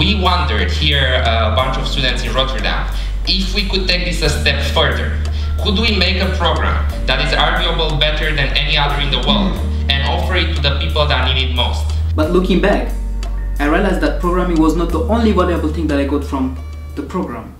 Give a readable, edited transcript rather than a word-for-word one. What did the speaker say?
we wondered here, a bunch of students in Rotterdam, if we could take this a step further. Could we make a program that is arguably better than any other in the world and offer it to the people that need it most? But looking back, I realized that programming was not the only valuable thing that I got from the program.